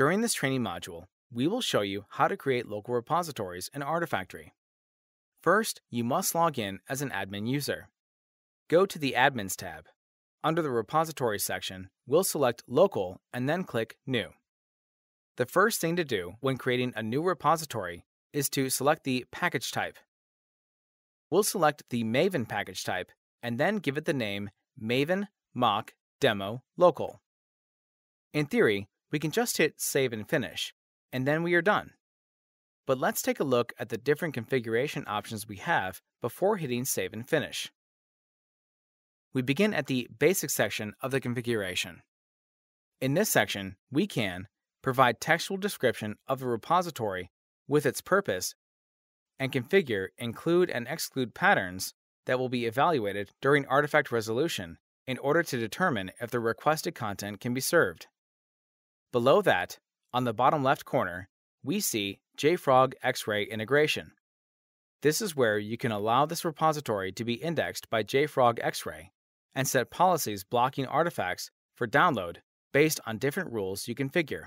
During this training module, we will show you how to create local repositories in Artifactory. First, you must log in as an admin user. Go to the Admins tab. Under the Repositories section, we'll select Local and then click New. The first thing to do when creating a new repository is to select the package type. We'll select the Maven package type and then give it the name Maven Mock Demo Local. In theory, we can just hit Save and Finish, and then we are done. But let's take a look at the different configuration options we have before hitting Save and Finish. We begin at the Basics section of the configuration. In this section, we can provide textual description of the repository with its purpose and configure include and exclude patterns that will be evaluated during artifact resolution in order to determine if the requested content can be served. Below that, on the bottom left corner, we see JFrog Xray integration. This is where you can allow this repository to be indexed by JFrog Xray and set policies blocking artifacts for download based on different rules you configure.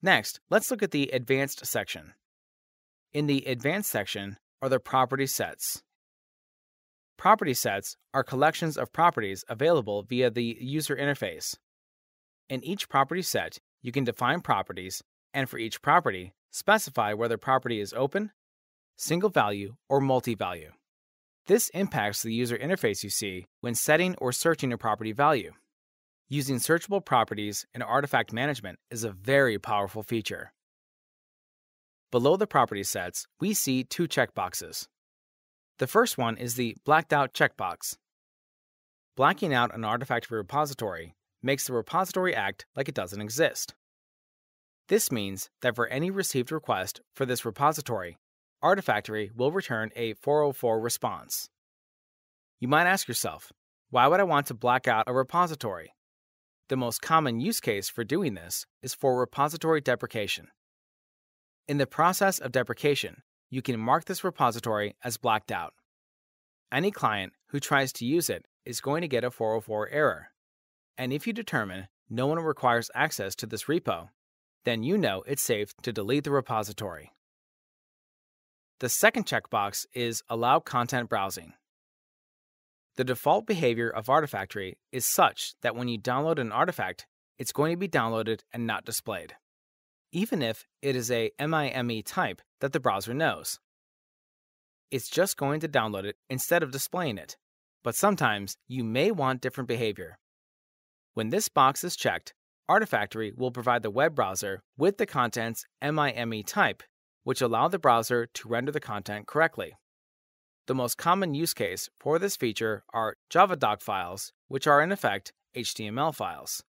Next, let's look at the Advanced section. In the Advanced section are the property sets. Property sets are collections of properties available via the user interface. In each property set, you can define properties, and for each property, specify whether property is open, single value, or multi-value. This impacts the user interface you see when setting or searching a property value. Using searchable properties in artifact management is a very powerful feature. Below the property sets, we see two checkboxes. The first one is the blacked out checkbox. Blacking out an artifact repository makes the repository act like it doesn't exist. This means that for any received request for this repository, Artifactory will return a 404 response. You might ask yourself, why would I want to black out a repository? The most common use case for doing this is for repository deprecation. In the process of deprecation, you can mark this repository as blacked out. Any client who tries to use it is going to get a 404 error. And if you determine no one requires access to this repo, then you know it's safe to delete the repository. The second checkbox is Allow Content Browsing. The default behavior of Artifactory is such that when you download an artifact, it's going to be downloaded and not displayed, even if it is a MIME type that the browser knows. It's just going to download it instead of displaying it, but sometimes you may want different behavior. When this box is checked, Artifactory will provide the web browser with the content's MIME type, which allow the browser to render the content correctly. The most common use case for this feature are Javadoc files, which are in effect HTML files.